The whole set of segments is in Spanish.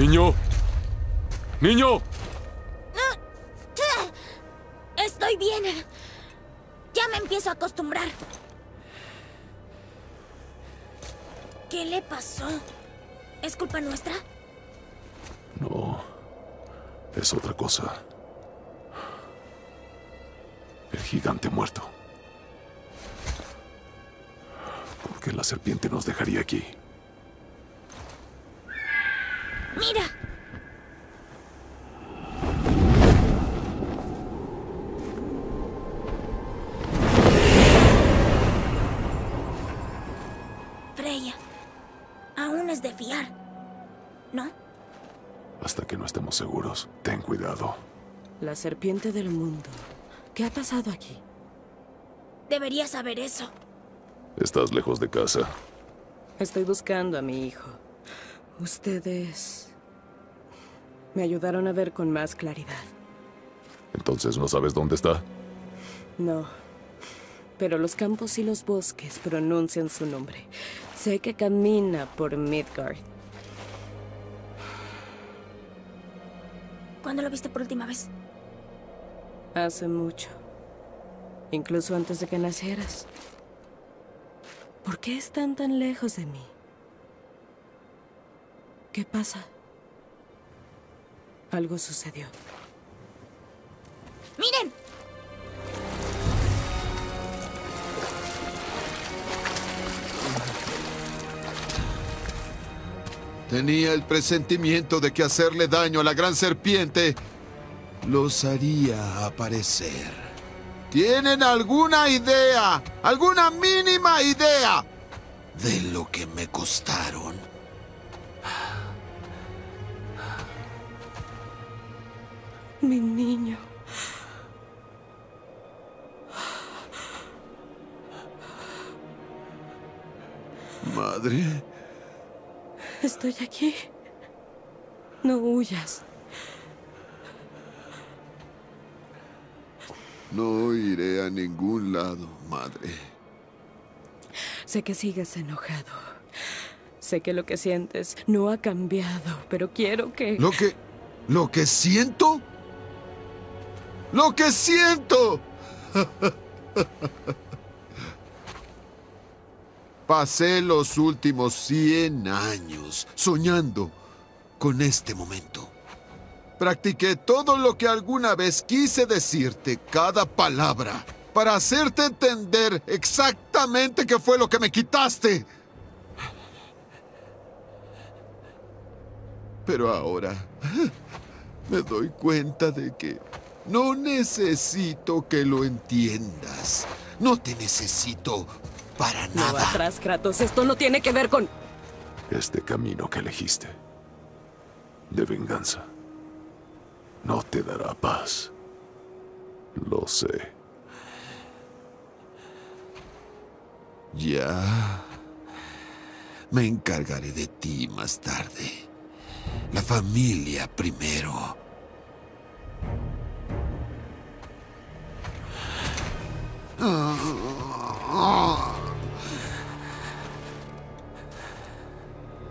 ¡Niño! ¡Niño! Estoy bien. Ya me empiezo a acostumbrar. ¿Qué le pasó? ¿Es culpa nuestra? No. Es otra cosa. El gigante muerto. ¿Por qué la serpiente nos dejaría aquí? ¡Mira! Freya, aún es de fiar, ¿no? Hasta que no estemos seguros, ten cuidado. La serpiente del mundo. ¿Qué ha pasado aquí? Deberías saber eso. Estás lejos de casa. Estoy buscando a mi hijo. Ustedes me ayudaron a ver con más claridad. ¿Entonces no sabes dónde está? No. Pero los campos y los bosques pronuncian su nombre. Sé que camina por Midgard. ¿Cuándo lo viste por última vez? Hace mucho. Incluso antes de que nacieras. ¿Por qué están tan lejos de mí? ¿Qué pasa? Algo sucedió. ¡Miren! Tenía el presentimiento de que hacerle daño a la gran serpiente los haría aparecer. ¿Tienen alguna idea? ¿Alguna mínima idea de lo que me costaron? Mi niño. Madre. Estoy aquí. No huyas. No iré a ningún lado, madre. Sé que sigues enojado. Sé que lo que sientes no ha cambiado, pero quiero que... ¿Lo que siento? ¡Lo que siento! Pasé los últimos 100 años soñando con este momento. Practiqué todo lo que alguna vez quise decirte, cada palabra, para hacerte entender exactamente qué fue lo que me quitaste. Pero ahora me doy cuenta de que... no necesito que lo entiendas. No te necesito para nada. No atrás, Kratos. Esto no tiene que ver con... este camino que elegiste. De venganza. No te dará paz. Lo sé. Ya. Me encargaré de ti más tarde. La familia primero.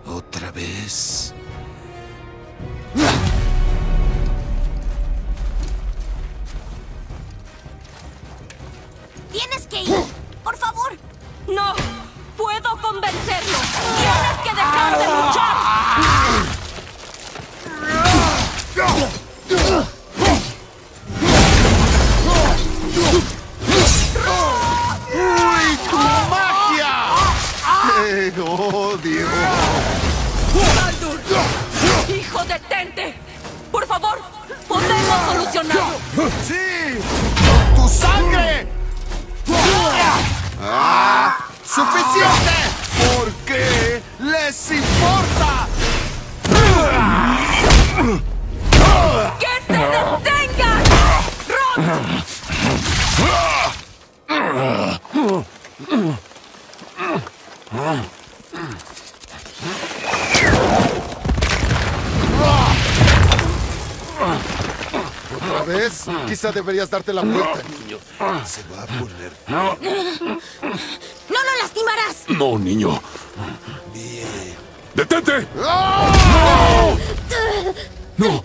¿Otra vez? ¡Tienes que ir! ¡Por favor! ¡No! ¡Puedo convencerlo! ¡Tienes que dejar de luchar! ¡Odio! ¡Baldur! ¡Hijo, detente! ¡Por favor! ¡Podemos solucionarlo! ¡Sí! ¡Tu sangre! ¡Ah! ¡Suficiente! ¿Por qué les importa? ¡Que te detengan! ¡Rod! ¿Otra vez? Quizá deberías darte la vuelta, niño. Se va a poner... ¡No lo lastimarás! ¡No, niño! Bien. ¡Detente! ¡No! ¡No!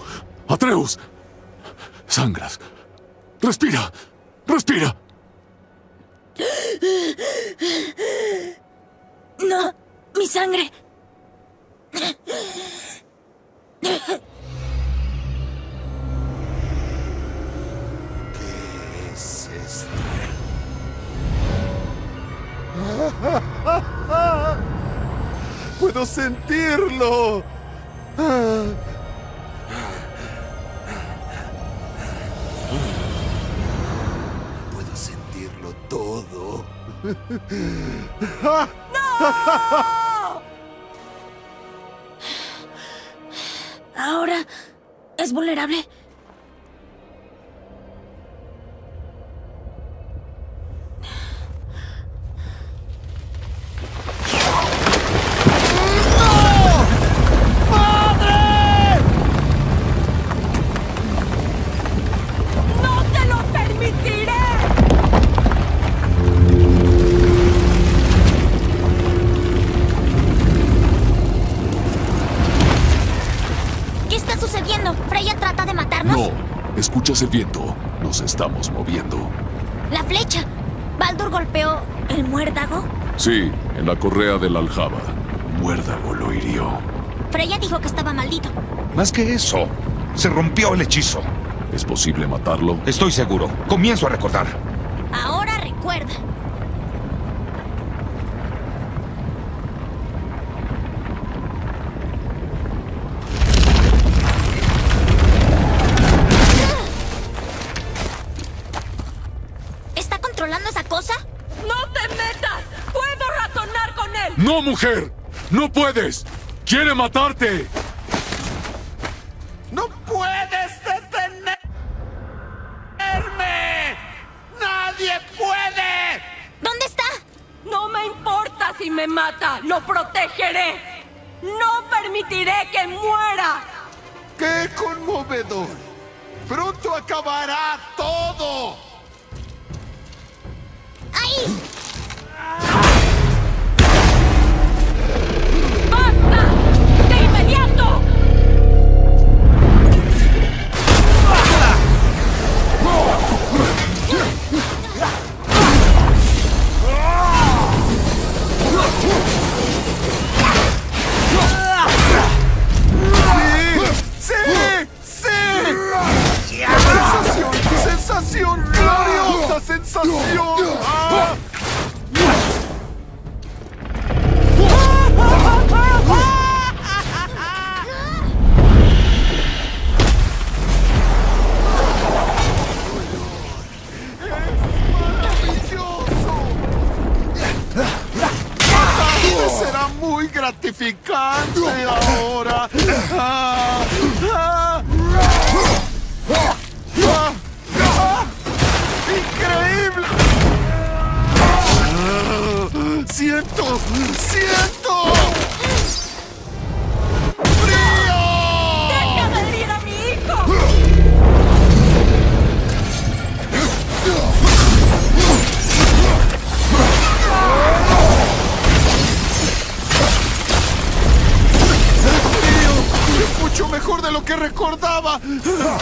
¡Atreus! Sangras. ¡Respira! ¡Respira! No, mi sangre. ¿Qué es esto? ¡Puedo sentirlo! Puedo sentirlo todo. ¡No! Ahora es vulnerable. Escuchas el viento. Nos estamos moviendo. La flecha. ¿Baldur golpeó el muérdago? Sí, en la correa de la aljaba. Muérdago lo hirió. Freya dijo que estaba maldito. Más que eso, se rompió el hechizo. ¿Es posible matarlo? Estoy seguro. Comienzo a recordar. Ahora recuerda. ¡No, mujer! ¡No puedes! ¡Quiere matarte! ¡No puedes detenerme! ¡Nadie puede! ¿Dónde está? No me importa si me mata. ¡Lo protegeré! ¡No permitiré que muera! ¡Qué conmovedor! ¡Pronto acabará todo! ¡Ahí! Ahora. ¡Increíble! ¡Siento! ¡Siento! ¡Frío! ¡Deja de herir a mi hijo! Mucho mejor de lo que recordaba. Go!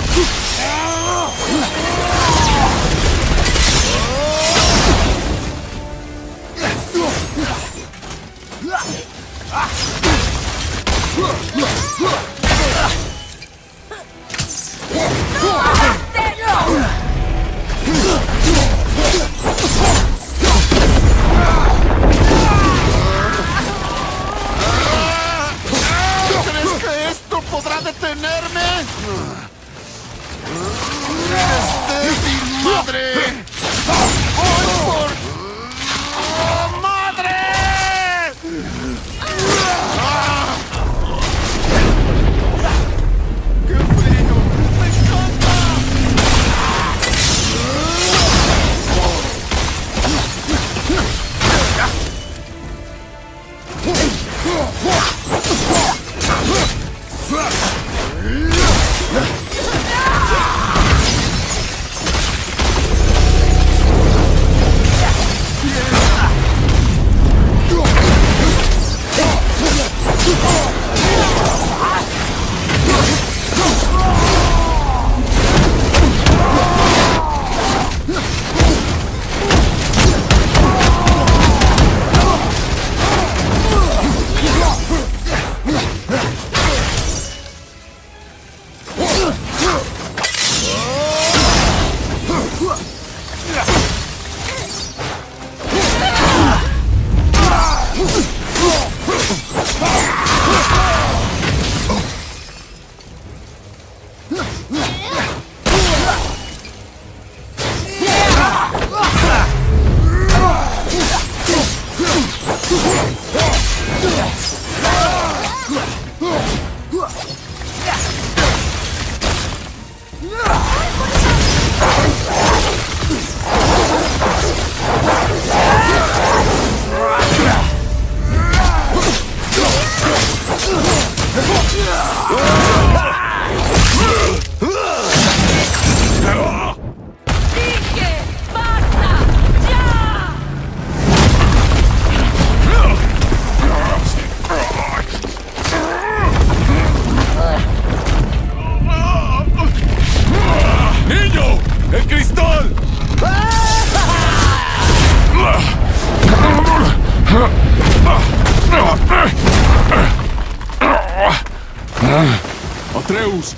¡Atreus!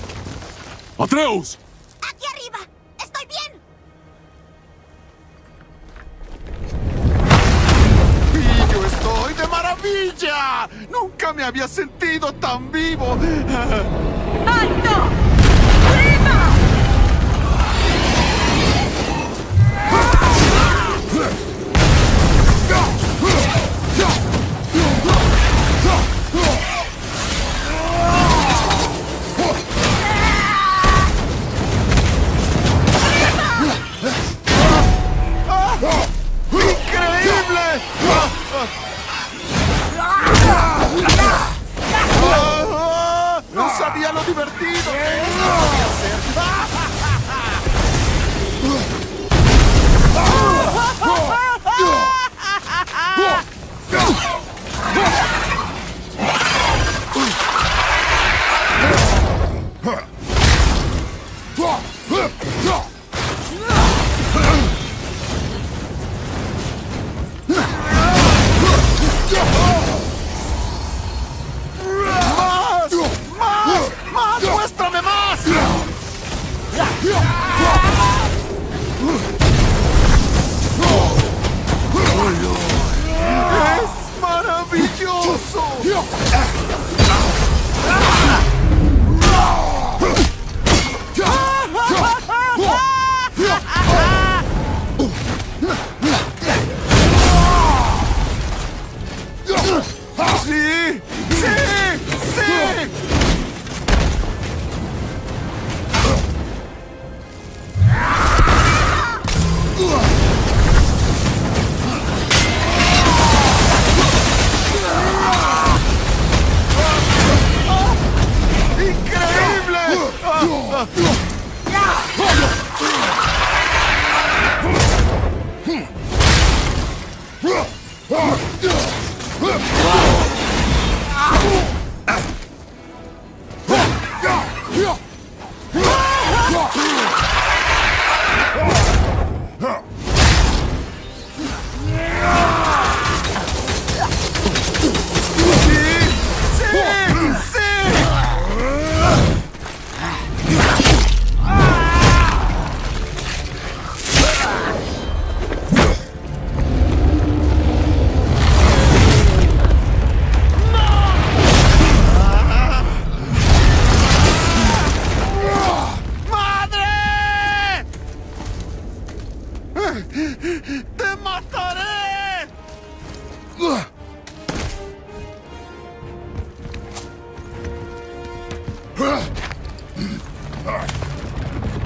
¡Atreus! ¡Aquí arriba! ¡Estoy bien! ¡Y yo estoy de maravilla! ¡Nunca me había sentido tan vivo! ¡Alto!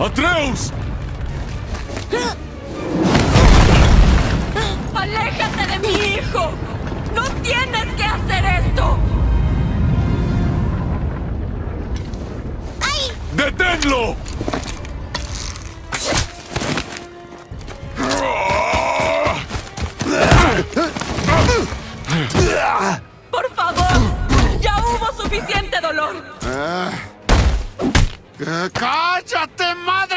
¡Atreus! ¡Aléjate de mi hijo! ¡No tienes que hacer esto! ¡Ay! ¡Deténlo! ¡Por favor! ¡Ya hubo suficiente dolor! ¡Cállate, madre!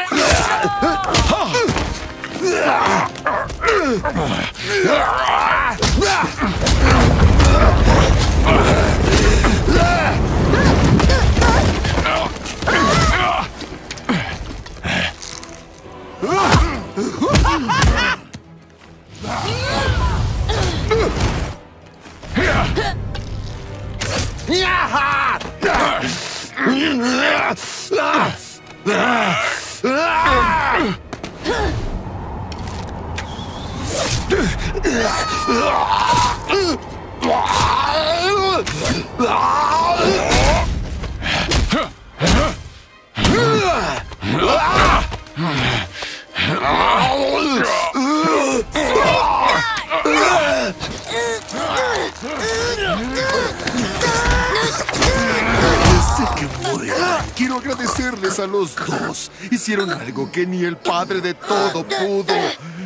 Quiero agradecerles a los dos. Hicieron algo que ni el padre de todo pudo.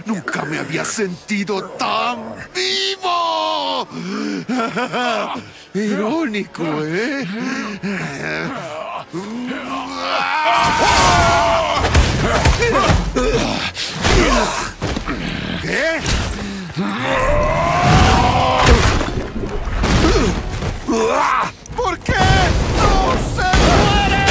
Nunca me había sentido tan vivo. Irónico, ¿eh? ¿Qué? ¿Por qué no se muere?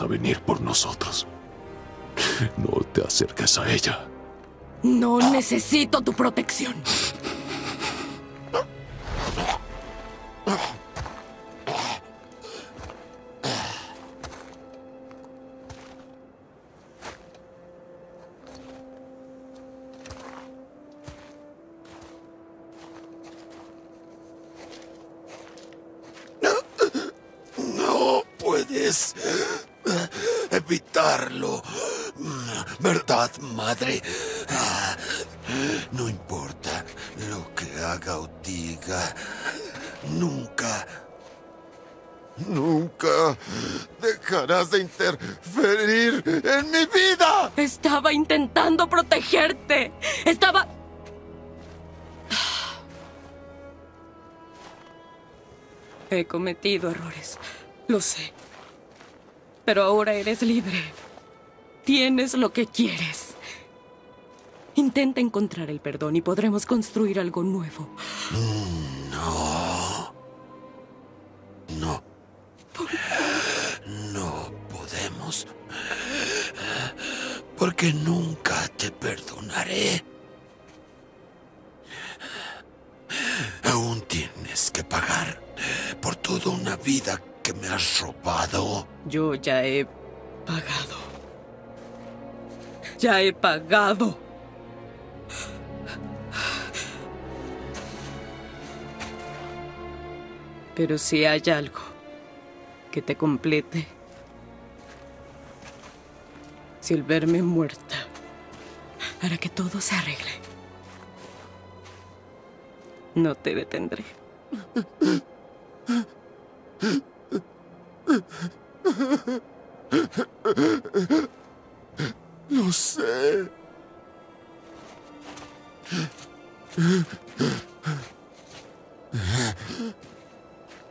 A venir por nosotros. No te acerques a ella. No necesito tu protección. Madre, no importa lo que haga o diga, nunca dejarás de interferir en mi vida. Estaba intentando protegerte. He cometido errores, lo sé. Pero ahora eres libre. Tienes lo que quieres. Intenta encontrar el perdón y podremos construir algo nuevo. No. No podemos. Porque nunca te perdonaré. Aún tienes que pagar por toda una vida que me has robado. Yo ya he pagado. Pero si hay algo que te complete, si el verme muerta hará que todo se arregle, no te detendré. Lo sé.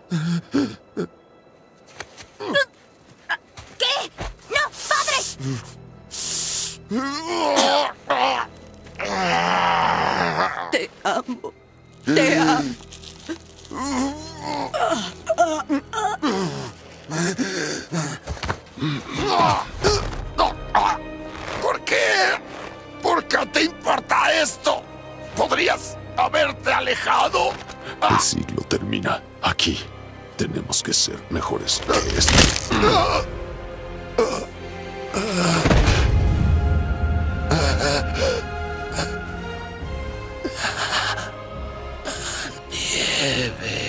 ¿Qué? ¡No, padre! Te amo. Te amo. ¿Por qué? ¿Por qué te importa esto? ¿Podrías haberte alejado? El siglo termina aquí. Tenemos que ser mejores que esto. Nieve.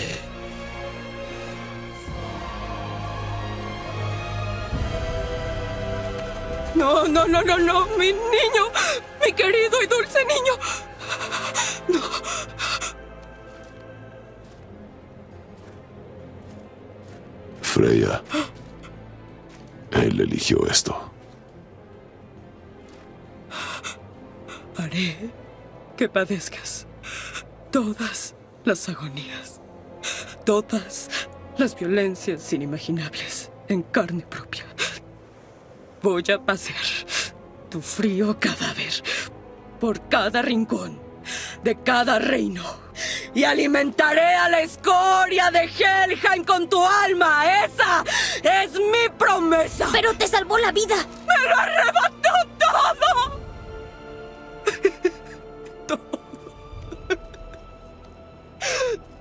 No, no, no, no, no, mi niño, mi querido y dulce niño. No. Freya. Él eligió esto. Haré que padezcas todas las agonías, todas las violencias inimaginables en carne propia. Voy a pasear tu frío cadáver por cada rincón de cada reino. Y alimentaré a la escoria de Helheim con tu alma. ¡Esa es mi promesa! ¡Pero te salvó la vida! ¡Me lo arrebató todo!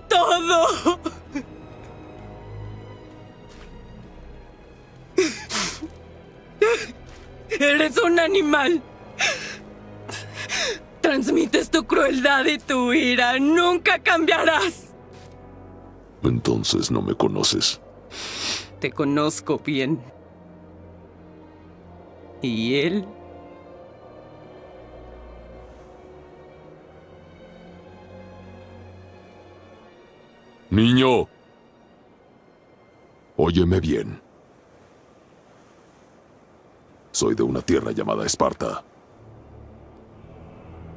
Todo. Eres un animal. Transmites tu crueldad y tu ira. ¡Nunca cambiarás! Entonces no me conoces. Te conozco bien. ¿Y él? Niño. Óyeme bien. Soy de una tierra llamada Esparta.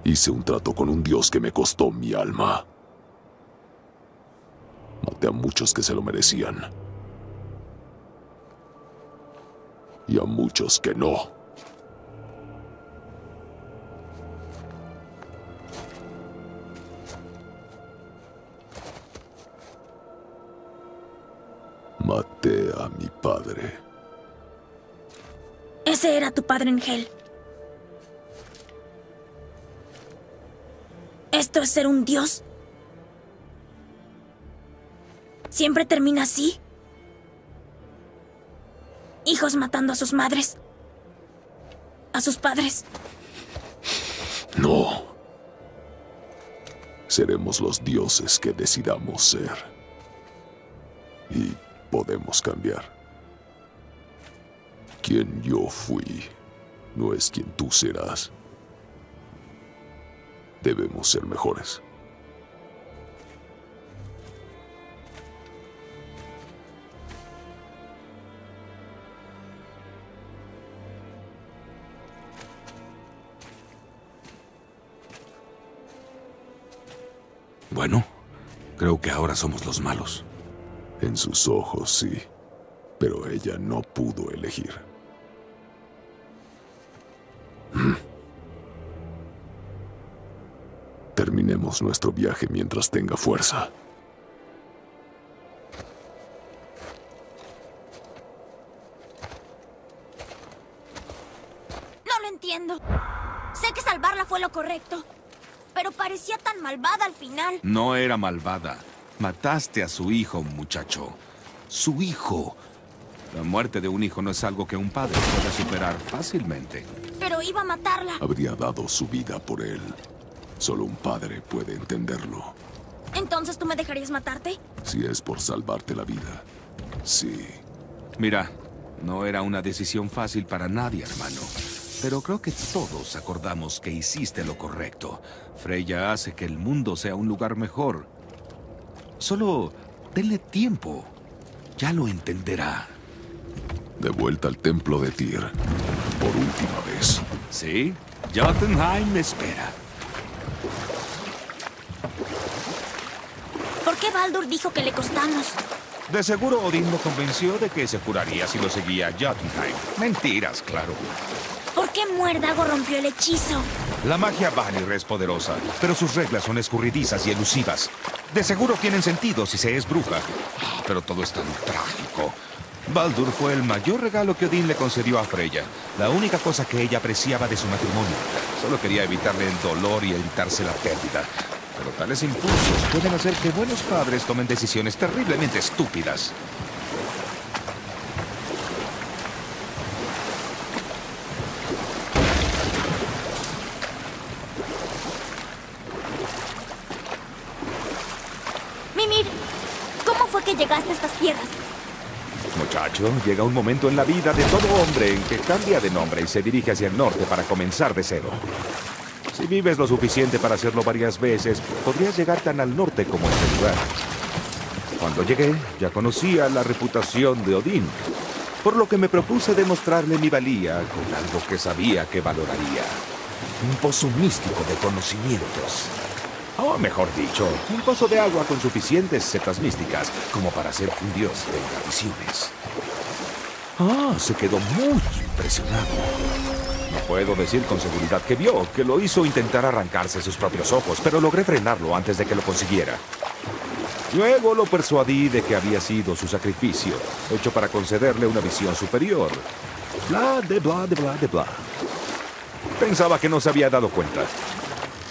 Hice un trato con un dios que me costó mi alma. Maté a muchos que se lo merecían. Y a muchos que no. Maté a mi padre. Ese era tu padre, Ángel. ¿Esto es ser un dios? ¿Siempre termina así? Hijos matando a sus madres. A sus padres. No. Seremos los dioses que decidamos ser. Y podemos cambiar. Quien yo fui no es quien tú serás. Debemos ser mejores. Bueno, creo que ahora somos los malos. En sus ojos, sí. Pero ella no pudo elegir. Terminemos nuestro viaje mientras tenga fuerza. No lo entiendo. Sé que salvarla fue lo correcto, pero parecía tan malvada al final. No era malvada. Mataste a su hijo, muchacho. Su hijo. La muerte de un hijo no es algo que un padre pueda superar fácilmente. Pero iba a matarla. Habría dado su vida por él. Solo un padre puede entenderlo. ¿Entonces tú me dejarías matarte? Si es por salvarte la vida, sí. Mira, no era una decisión fácil para nadie, hermano. Pero creo que todos acordamos que hiciste lo correcto. Freya hace que el mundo sea un lugar mejor. Solo denle tiempo. Ya lo entenderá. De vuelta al templo de Tyr. Por última vez. Sí, Jotunheim me espera. ¿Por qué Baldur dijo que le costamos? De seguro Odín lo convenció de que se curaría si lo seguía a Jotunheim. Mentiras, claro. ¿Por qué Muérdago rompió el hechizo? La magia Vanir es poderosa, pero sus reglas son escurridizas y elusivas. De seguro tienen sentido si se es bruja. Pero todo es tan trágico. Baldur fue el mayor regalo que Odín le concedió a Freya. La única cosa que ella apreciaba de su matrimonio. Solo quería evitarle el dolor y evitarse la pérdida. Pero tales impulsos pueden hacer que buenos padres tomen decisiones terriblemente estúpidas. Llegaste a estas tierras. Muchacho, llega un momento en la vida de todo hombre en que cambia de nombre y se dirige hacia el norte para comenzar de cero. Si vives lo suficiente para hacerlo varias veces, podrías llegar tan al norte como este lugar. Cuando llegué, ya conocía la reputación de Odín, por lo que me propuse demostrarle mi valía con algo que sabía que valoraría. Un pozo místico de conocimientos. O mejor dicho, un pozo de agua con suficientes setas místicas como para ser un dios de invasiones. Ah, se quedó muy impresionado. No puedo decir con seguridad que vio, que lo hizo intentar arrancarse sus propios ojos, pero logré frenarlo antes de que lo consiguiera. Luego lo persuadí de que había sido su sacrificio, hecho para concederle una visión superior. Bla, de bla, de bla, de bla. Pensaba que no se había dado cuenta.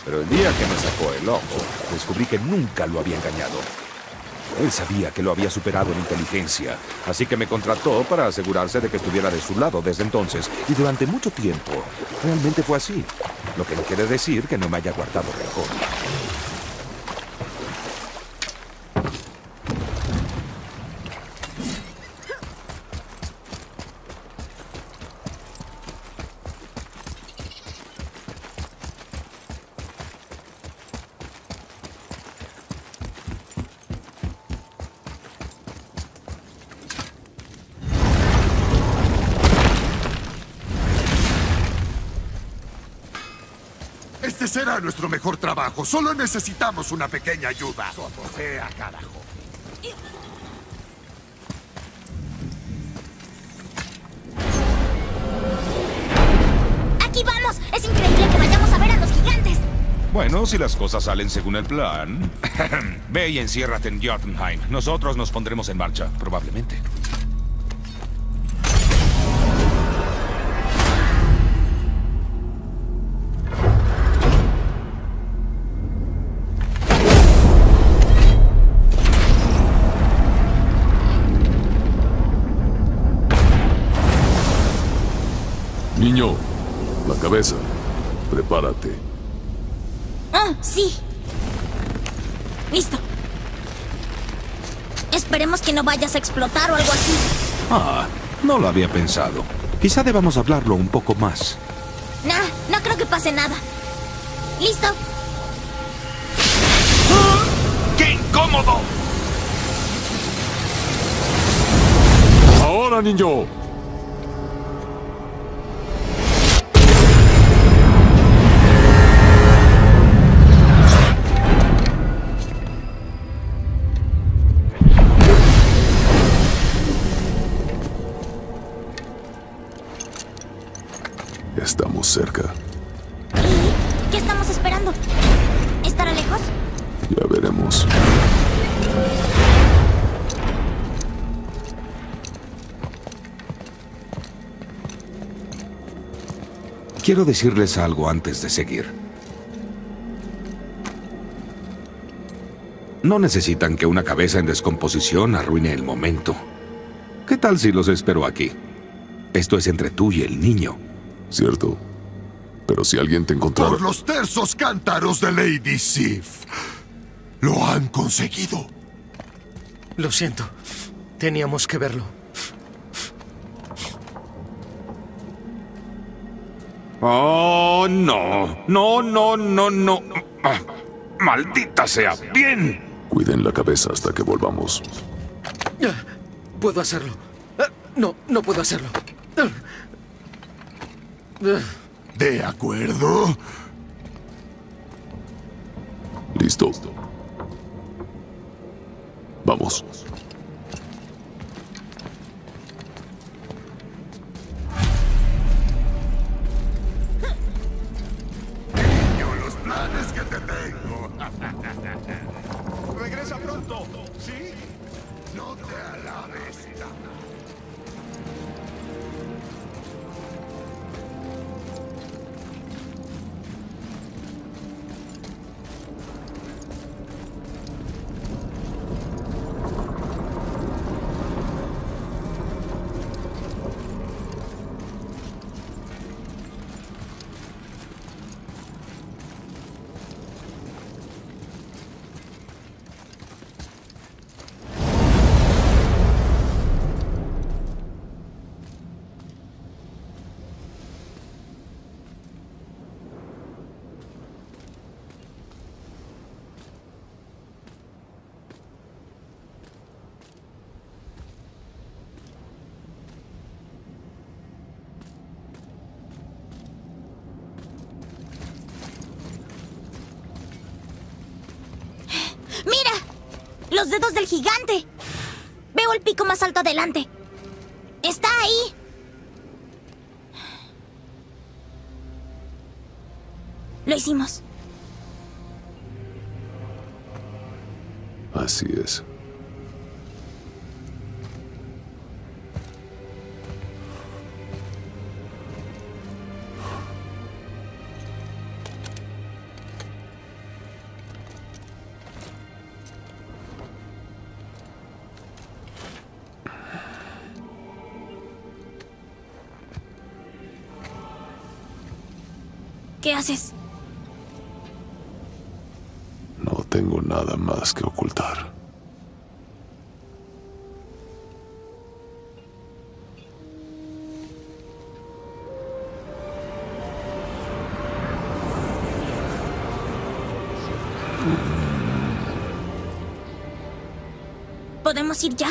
Pero el día que me sacó el ojo, descubrí que nunca lo había engañado. Él sabía que lo había superado en inteligencia, así que me contrató para asegurarse de que estuviera de su lado desde entonces. Y durante mucho tiempo, realmente fue así. Lo que no quiere decir que no me haya guardado rencor. Este será nuestro mejor trabajo. Solo necesitamos una pequeña ayuda. Como sea, carajo. ¡Aquí vamos! Es increíble que vayamos a ver a los gigantes. Bueno, si las cosas salen según el plan... Ve y enciérrate en Jotunheim. Nosotros nos pondremos en marcha, probablemente. Niño, la cabeza. Prepárate. Ah, sí. Listo. Esperemos que no vayas a explotar o algo así. Ah, no lo había pensado. Quizá debamos hablarlo un poco más. Nah, no creo que pase nada. ¿Listo? ¡Ah! ¡Qué incómodo! ¡Ahora, niño! Estamos cerca. ¿Qué estamos esperando? ¿Estará lejos? Ya veremos. Quiero decirles algo antes de seguir. No necesitan que una cabeza en descomposición arruine el momento. ¿Qué tal si los espero aquí? Esto es entre tú y el niño. Cierto, pero si alguien te encontrara... ¡Por los tersos cántaros de Lady Sif! ¡Lo han conseguido! Lo siento. Teníamos que verlo. ¡Oh, no! ¡No, no, no, no! Ah, ¡maldita sea! ¡Bien! Cuiden la cabeza hasta que volvamos. Puedo hacerlo. No, no puedo hacerlo. ¿De acuerdo? Listo. Vamos. Niño, los planes que te tengo. Regresa pronto, ¿sí? No te alabes. ¡Los dedos del gigante! Veo el pico más alto adelante. ¡Está ahí! Lo hicimos. Así es. ¿Qué haces? No tengo nada más que ocultar. ¿Podemos ir ya?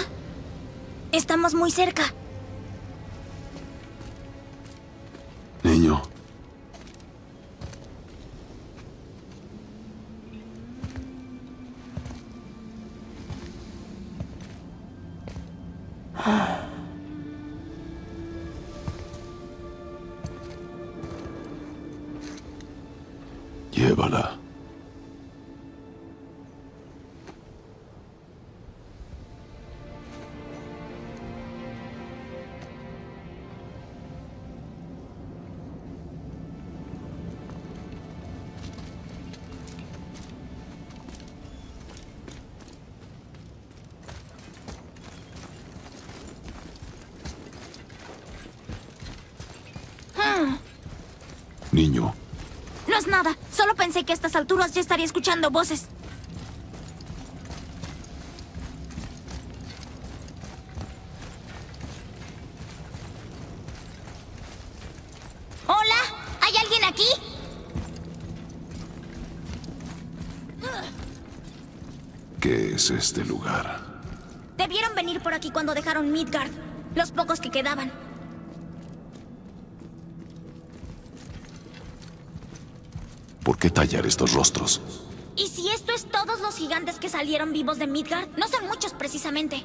Estamos muy cerca. Niño. Llévala. Niño. No es nada. Solo pensé que a estas alturas ya estaría escuchando voces. ¡Hola! ¿Hay alguien aquí? ¿Qué es este lugar? Debieron venir por aquí cuando dejaron Midgard. Los pocos que quedaban. ¿Por qué tallar estos rostros? ¿Y si esto es todos los gigantes que salieron vivos de Midgard? No son muchos, precisamente.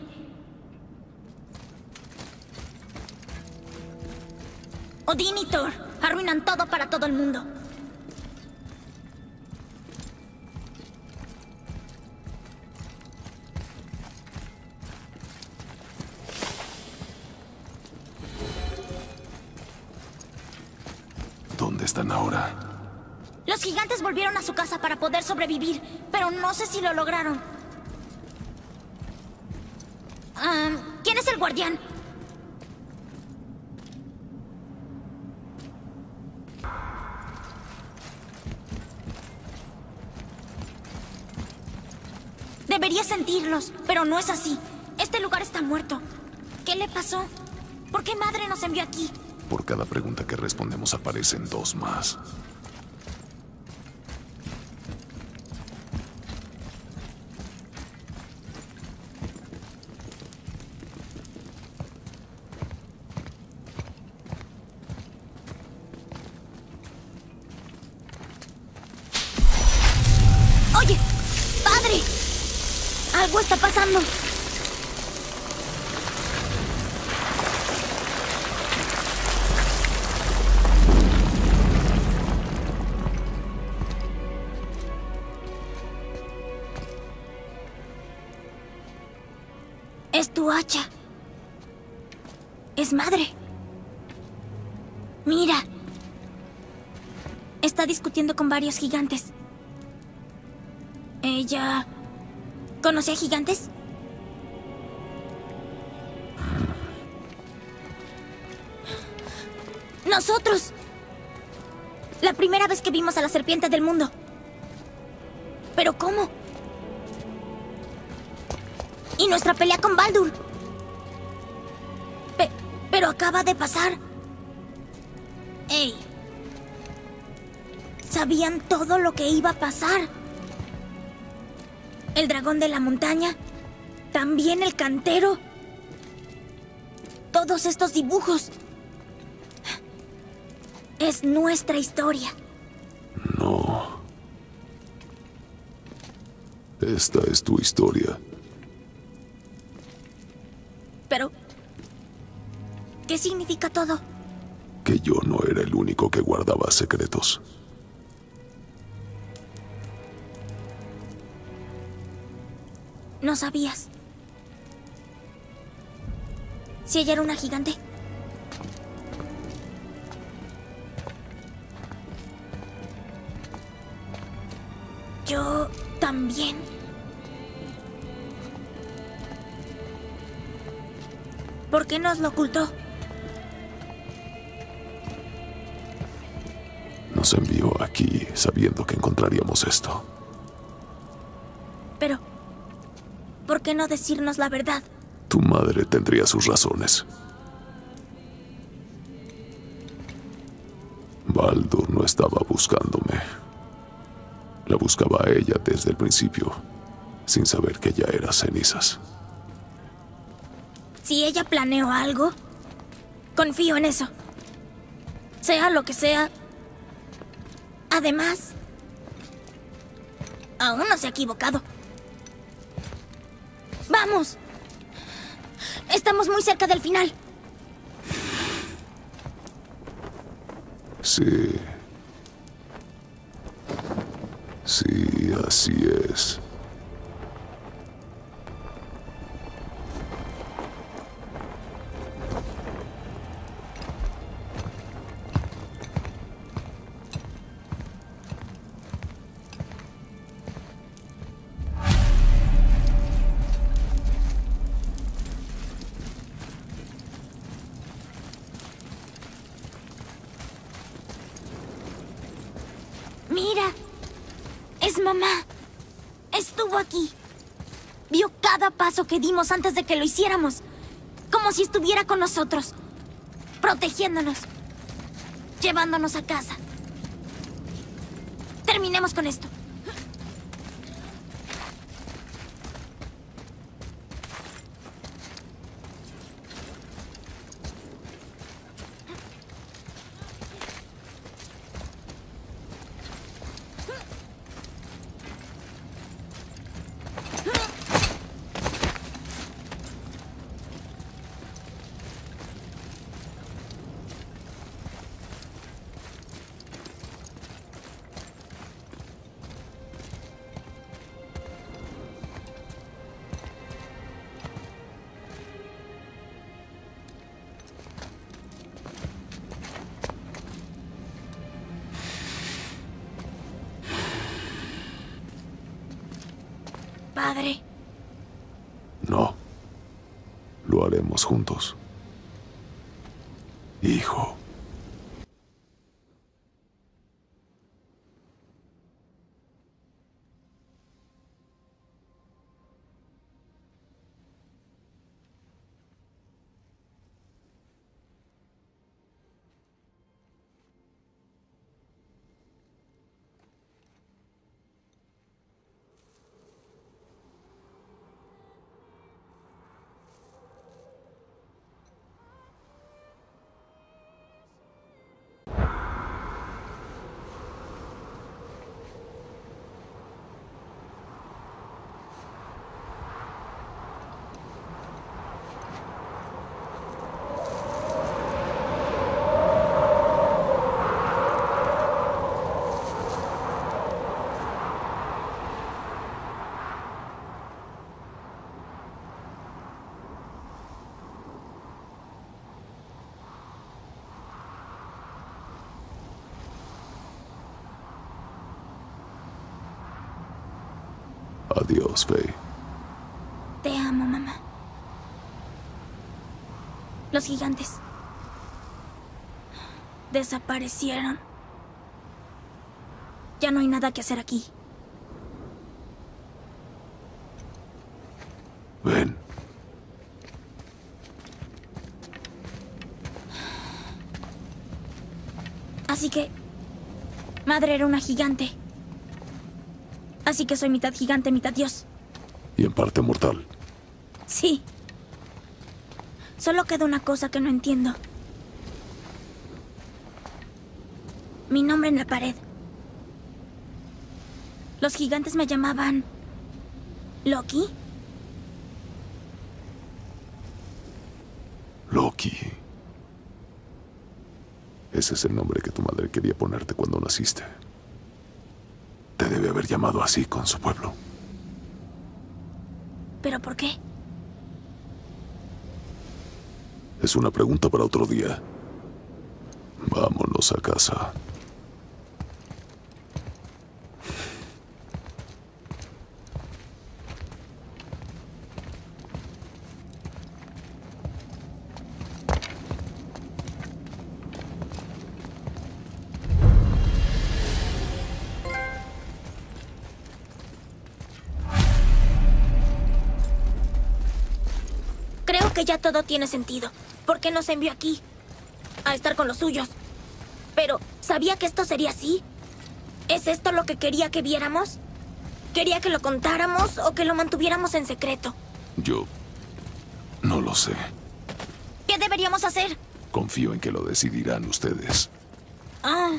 Odín y Tyr arruinan todo para todo el mundo. ¿Dónde están ahora? Los gigantes volvieron a su casa para poder sobrevivir, pero no sé si lo lograron. ¿Quién es el guardián? Debería sentirlos, pero no es así. Este lugar está muerto. ¿Qué le pasó? ¿Por qué madre nos envió aquí? Por cada pregunta que respondemos aparecen dos más. ¡Algo está pasando! Es tu hacha. Es madre. Mira. Está discutiendo con varios gigantes. Ella... ¿Conoce a gigantes? ¡Nosotros! La primera vez que vimos a la serpiente del mundo. ¿Pero cómo? ¿Y nuestra pelea con Baldur? Pero acaba de pasar. ¡Ey! Sabían todo lo que iba a pasar. El dragón de la montaña, también el cantero, todos estos dibujos. Es nuestra historia. No. Esta es tu historia. Pero... ¿qué significa todo? Que yo no era el único que guardaba secretos. No sabías. Si ella era una gigante. Yo también. ¿Por qué nos lo ocultó? Nos envió aquí sabiendo que encontraríamos esto. Pero... ¿por qué no decirnos la verdad? Tu madre tendría sus razones. Baldur no estaba buscándome. La buscaba a ella desde el principio, sin saber que ya era cenizas. Si ella planeó algo, confío en eso. Sea lo que sea. Además, aún no se ha equivocado. ¡Vamos! Estamos muy cerca del final. Sí. Sí, así es. Mamá, estuvo aquí. Vio cada paso que dimos antes de que lo hiciéramos. Como si estuviera con nosotros. Protegiéndonos. Llevándonos a casa. Terminemos con esto. Padre. No. Lo haremos juntos. Hijo. Adiós, Faye. Te amo, mamá. Los gigantes desaparecieron. Ya no hay nada que hacer aquí. Ven. Así que... madre era una gigante. Así que soy mitad gigante, mitad dios. Y en parte mortal. Sí. Solo queda una cosa que no entiendo. Mi nombre en la pared. Los gigantes me llamaban... ¿Loki? Loki. Ese es el nombre que tu madre quería ponerte cuando naciste. Te debe haber llamado así con su pueblo. ¿Pero por qué? Es una pregunta para otro día. Vámonos a casa. Ya todo tiene sentido. ¿Por qué nos envió aquí? A estar con los suyos. Pero, ¿sabía que esto sería así? ¿Es esto lo que quería que viéramos? ¿Quería que lo contáramos o que lo mantuviéramos en secreto? Yo... no lo sé. ¿Qué deberíamos hacer? Confío en que lo decidirán ustedes. Ah...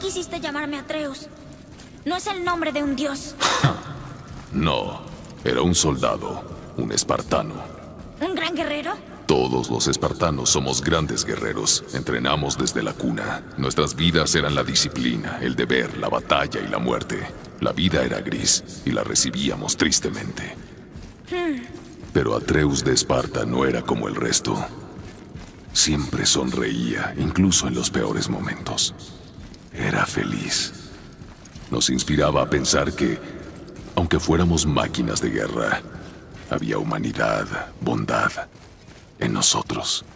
quisiste llamarme Atreus. No es el nombre de un dios. No, era un soldado, un espartano. ¿Un gran guerrero? Todos los espartanos somos grandes guerreros. Entrenamos desde la cuna. Nuestras vidas eran la disciplina, el deber, la batalla y la muerte. La vida era gris y la recibíamos tristemente. Pero Atreus de Esparta no era como el resto. Siempre sonreía, incluso en los peores momentos. Era feliz. Nos inspiraba a pensar que, aunque fuéramos máquinas de guerra, había humanidad, bondad en nosotros.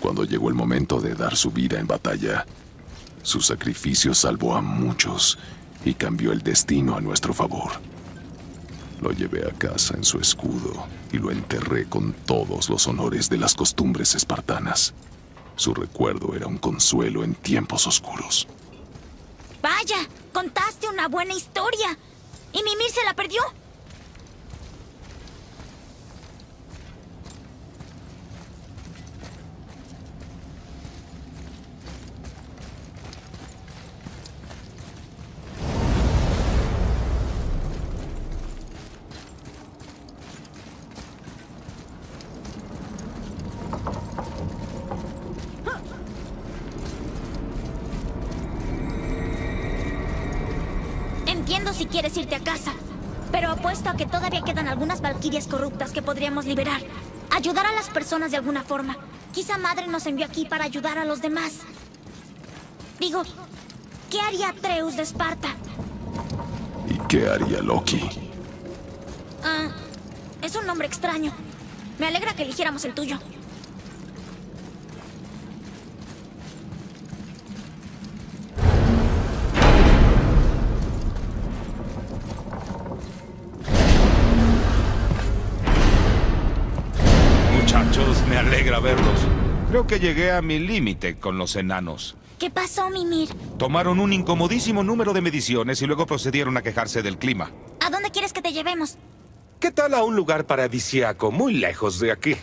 Cuando llegó el momento de dar su vida en batalla, su sacrificio salvó a muchos y cambió el destino a nuestro favor. Lo llevé a casa en su escudo y lo enterré con todos los honores de las costumbres espartanas. Su recuerdo era un consuelo en tiempos oscuros. ¡Vaya! ¡Contaste una buena historia! ¿Y Mimir se la perdió? Si quieres irte a casa, pero apuesto a que todavía quedan algunas valquirias corruptas que podríamos liberar. Ayudar a las personas de alguna forma. Quizá madre nos envió aquí para ayudar a los demás. Digo, ¿qué haría Atreus de Esparta? ¿Y qué haría Loki? Ah, es un nombre extraño. Me alegra que eligiéramos el tuyo. A verlos. Creo que llegué a mi límite con los enanos. ¿Qué pasó, Mimir? Tomaron un incomodísimo número de mediciones y luego procedieron a quejarse del clima. ¿A dónde quieres que te llevemos? ¿Qué tal a un lugar paradisíaco muy lejos de aquí?